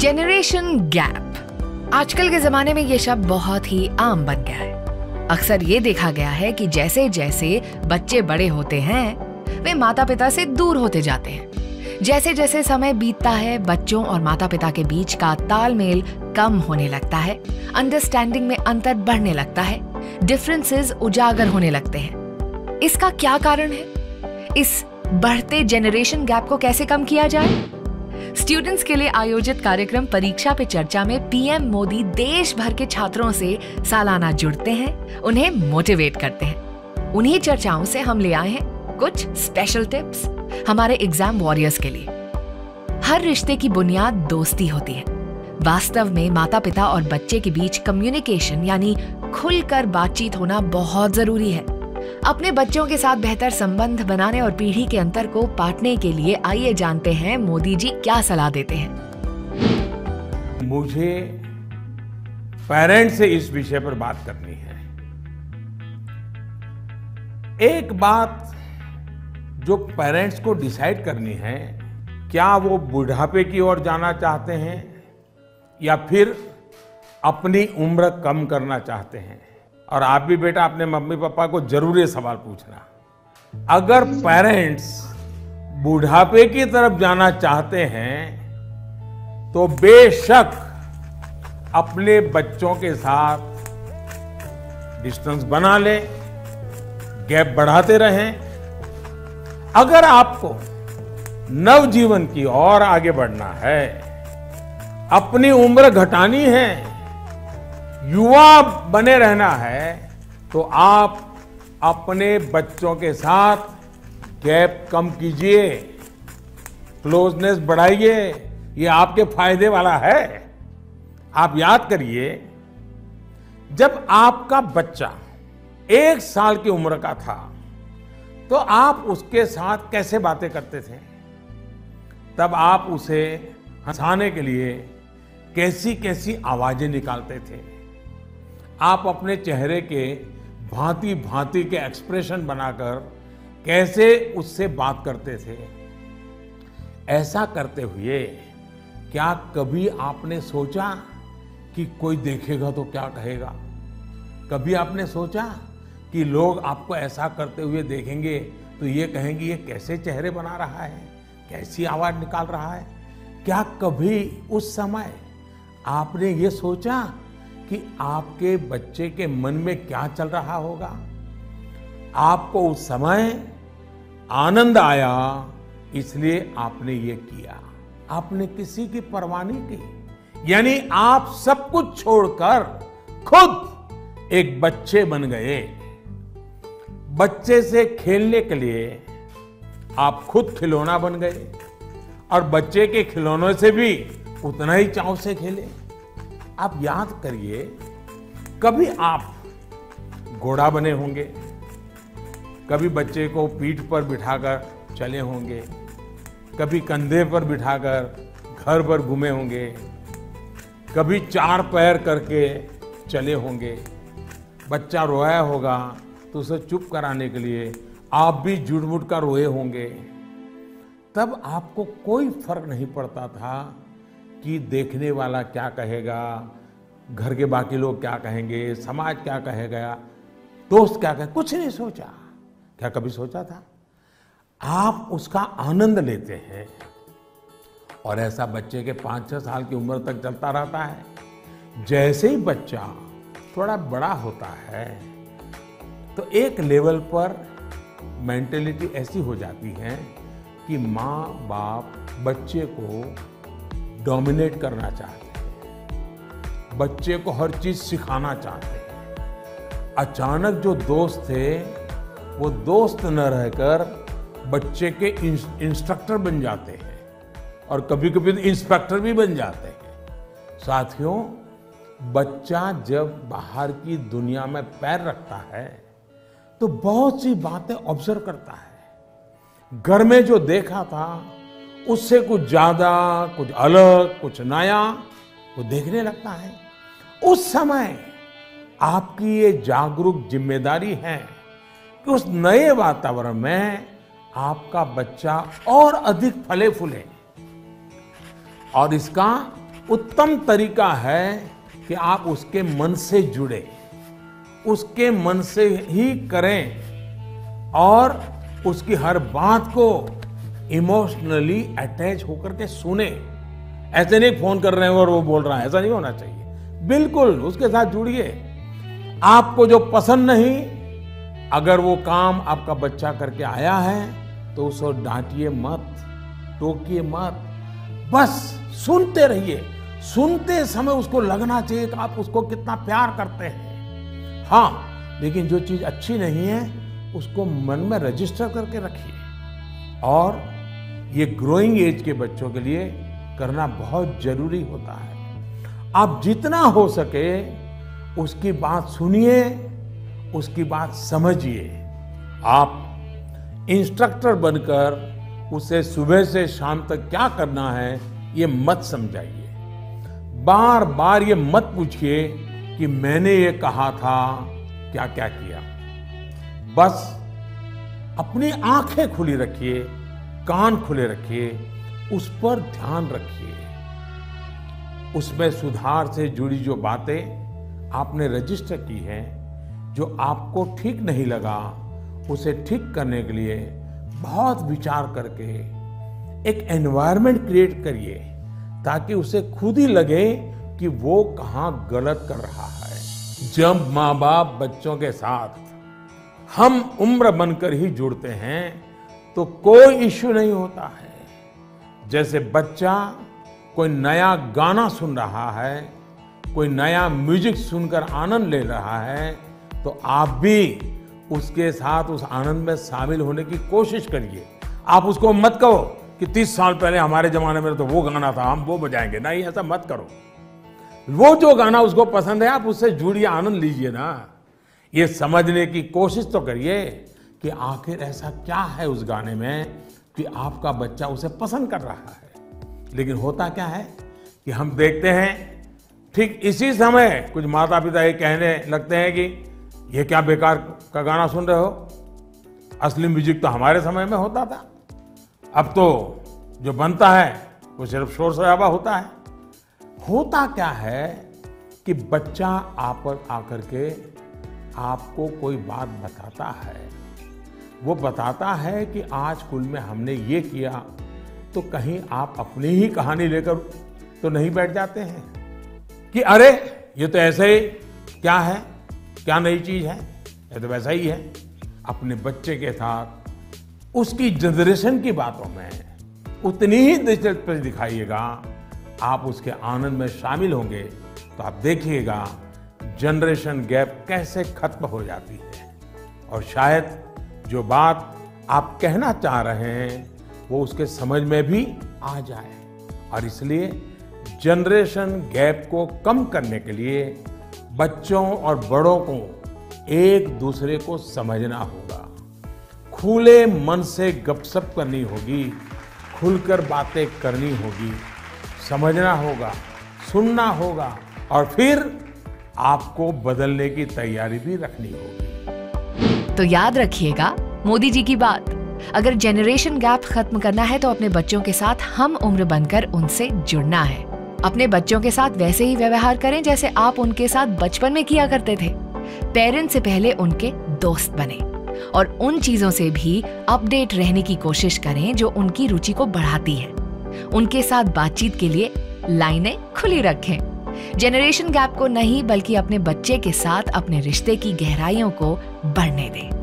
Generation gap. आजकल के जमाने में ये शब्द बहुत ही आम बन गया है। अक्सर ये देखा गया है कि जैसे जैसे बच्चे बड़े होते हैं वे माता पिता से दूर होते जाते हैं। जैसे जैसे समय बीतता है बच्चों और माता पिता के बीच का तालमेल कम होने लगता है, अंडरस्टैंडिंग में अंतर बढ़ने लगता है, डिफरेंसेस उजागर होने लगते हैं। इसका क्या कारण है? इस बढ़ते जनरेशन गैप को कैसे कम किया जाए? स्टूडेंट्स के लिए आयोजित कार्यक्रम परीक्षा पे चर्चा में पीएम मोदी देश भर के छात्रों से सालाना जुड़ते हैं, उन्हें मोटिवेट करते हैं। उन्हीं चर्चाओं से हम ले आए हैं कुछ स्पेशल टिप्स हमारे एग्जाम वॉरियर्स के लिए। हर रिश्ते की बुनियाद दोस्ती होती है। वास्तव में माता पिता और बच्चे के बीच कम्युनिकेशन यानी खुलकर बातचीत होना बहुत जरूरी है। अपने बच्चों के साथ बेहतर संबंध बनाने और पीढ़ी के अंतर को पाटने के लिए आइए जानते हैं मोदी जी क्या सलाह देते हैं। मुझे पेरेंट्स से इस विषय पर बात करनी है। एक बात जो पेरेंट्स को डिसाइड करनी है, क्या वो बुढ़ापे की ओर जाना चाहते हैं या फिर अपनी उम्र कम करना चाहते हैं। और आप भी बेटा अपने मम्मी पापा को जरूर ये सवाल पूछना। अगर पेरेंट्स बुढ़ापे की तरफ जाना चाहते हैं तो बेशक अपने बच्चों के साथ डिस्टेंस बना लें, गैप बढ़ाते रहें। अगर आपको नवजीवन की ओर आगे बढ़ना है, अपनी उम्र घटानी है, युवा बने रहना है, तो आप अपने बच्चों के साथ गैप कम कीजिए, क्लोजनेस बढ़ाइए। ये आपके फायदे वाला है। आप याद करिए, जब आपका बच्चा 1 साल की उम्र का था तो आप उसके साथ कैसे बातें करते थे। तब आप उसे हंसाने के लिए कैसी कैसी आवाजें निकालते थे। आप अपने चेहरे के भांति भांति के एक्सप्रेशन बनाकर कैसे उससे बात करते थे। ऐसा करते हुए क्या कभी आपने सोचा कि कोई देखेगा तो क्या कहेगा? कभी आपने सोचा कि लोग आपको ऐसा करते हुए देखेंगे तो ये कहेंगे ये कैसे चेहरे बना रहा है, कैसी आवाज निकाल रहा है? क्या कभी उस समय आपने ये सोचा कि आपके बच्चे के मन में क्या चल रहा होगा? आपको उस समय आनंद आया इसलिए आपने ये किया। आपने किसी की परवाह नहीं की, यानी आप सब कुछ छोड़कर खुद एक बच्चे बन गए। बच्चे से खेलने के लिए आप खुद खिलौना बन गए और बच्चे के खिलौनों से भी उतना ही चाव से खेले। आप याद करिए, कभी आप घोड़ा बने होंगे, कभी बच्चे को पीठ पर बिठाकर चले होंगे, कभी कंधे पर बिठाकर घर पर घूमे होंगे, कभी 4 पैर करके चले होंगे। बच्चा रोया होगा तो उसे चुप कराने के लिए आप भी झूठ-मूठ का रोए होंगे। तब आपको कोई फर्क नहीं पड़ता था कि देखने वाला क्या कहेगा, घर के बाकी लोग क्या कहेंगे, समाज क्या कहेगा, दोस्त क्या कहेगा, कुछ नहीं सोचा। क्या कभी सोचा था? आप उसका आनंद लेते हैं और ऐसा बच्चे के 5-6 साल की उम्र तक चलता रहता है। जैसे ही बच्चा थोड़ा बड़ा होता है तो एक लेवल पर मेंटेलिटी ऐसी हो जाती है कि माँ बाप बच्चे को डोमिनेट करना चाहते हैं, बच्चे को हर चीज सिखाना चाहते हैं। अचानक जो दोस्त थे वो दोस्त न रहकर बच्चे के इंस्ट्रक्टर बन जाते हैं और कभी कभी तो इंस्पेक्टर भी बन जाते हैं। साथियों, बच्चा जब बाहर की दुनिया में पैर रखता है तो बहुत सी बातें ऑब्जर्व करता है। घर में जो देखा था उससे कुछ ज्यादा, कुछ अलग, कुछ नया वो देखने लगता है। उस समय आपकी ये जागरूक जिम्मेदारी है कि उस नए वातावरण में आपका बच्चा और अधिक फले फूले और इसका उत्तम तरीका है कि आप उसके मन से जुड़े, उसके मन से ही करें और उसकी हर बात को इमोशनली अटैच होकर के सुने। ऐसे नहीं फोन कर रहे हैं और वो बोल रहा है, ऐसा नहीं होना चाहिए। बिल्कुल उसके साथ जुड़िए। आपको जो पसंद नहीं, अगर वो काम आपका बच्चा करके आया है तो उसको डांटिए मत, टोकिए मत, बस सुनते रहिए। सुनते समय उसको लगना चाहिए कि आप उसको कितना प्यार करते हैं। हाँ, लेकिन जो चीज अच्छी नहीं है उसको मन में रजिस्टर करके रखिए। और ये ग्रोइंग एज के बच्चों के लिए करना बहुत जरूरी होता है। आप जितना हो सके उसकी बात सुनिए, उसकी बात समझिए। आप इंस्ट्रक्टर बनकर उसे सुबह से शाम तक क्या करना है ये मत समझाइए। बार बार ये मत पूछिए कि मैंने ये कहा था, क्या क्या किया। बस अपनी आंखें खुली रखिए, कान खुले रखिए, उस पर ध्यान रखिए। उसमें सुधार से जुड़ी जो बातें आपने रजिस्टर की हैं, जो आपको ठीक नहीं लगा, उसे ठीक करने के लिए बहुत विचार करके एक एनवायरनमेंट क्रिएट करिए ताकि उसे खुद ही लगे कि वो कहाँ गलत कर रहा है। जब माँ बाप बच्चों के साथ हम उम्र बनकर ही जुड़ते हैं तो कोई इश्यू नहीं होता है। जैसे बच्चा कोई नया गाना सुन रहा है, कोई नया म्यूजिक सुनकर आनंद ले रहा है, तो आप भी उसके साथ उस आनंद में शामिल होने की कोशिश करिए। आप उसको मत कहो कि 30 साल पहले हमारे जमाने में तो वो गाना था, हम वो बजाएंगे। नहीं, ऐसा मत करो। वो जो गाना उसको पसंद है, आप उससे जुड़िए, आनंद लीजिए ना। ये समझने की कोशिश तो करिए कि आखिर ऐसा क्या है उस गाने में कि आपका बच्चा उसे पसंद कर रहा है। लेकिन होता क्या है कि हम देखते हैं ठीक इसी समय कुछ माता पिता ये कहने लगते हैं कि ये क्या बेकार का गाना सुन रहे हो, असली म्यूजिक तो हमारे समय में होता था, अब तो जो बनता है वो सिर्फ शोर शराबा होता है। होता क्या है कि बच्चा आप पर आकर के आपको कोई बात बताता है। वो बताता है कि आज स्कूल में हमने ये किया, तो कहीं आप अपनी ही कहानी लेकर तो नहीं बैठ जाते हैं कि अरे ये तो ऐसे ही क्या है, क्या नई चीज़ है, ये तो वैसा ही है। अपने बच्चे के साथ उसकी जनरेशन की बातों में उतनी ही दिलचस्पी दिखाइएगा, आप उसके आनंद में शामिल होंगे तो आप देखिएगा जनरेशन गैप कैसे खत्म हो जाती है। और शायद जो बात आप कहना चाह रहे हैं वो उसके समझ में भी आ जाए। और इसलिए जनरेशन गैप को कम करने के लिए बच्चों और बड़ों को एक दूसरे को समझना होगा, खुले मन से गपशप करनी होगी, खुलकर बातें करनी होगी, समझना होगा, सुनना होगा, और फिर आपको बदलने की तैयारी भी रखनी होगी। तो याद रखिएगा मोदी जी की बात, अगर जेनरेशन गैप खत्म करना है तो अपने बच्चों के साथ हम उम्र बनकर उनसे जुड़ना है। अपने बच्चों के साथ वैसे ही व्यवहार करें जैसे आप उनके साथ बचपन में किया करते थे। पेरेंट्स से पहले उनके दोस्त बने और उन चीजों से भी अपडेट रहने की कोशिश करें जो उनकी रुचि को बढ़ाती है। उनके साथ बातचीत के लिए लाइनें खुली रखें। जेनरेशन गैप को नहीं बल्कि अपने बच्चे के साथ अपने रिश्ते की गहराइयों को बढ़ने दें।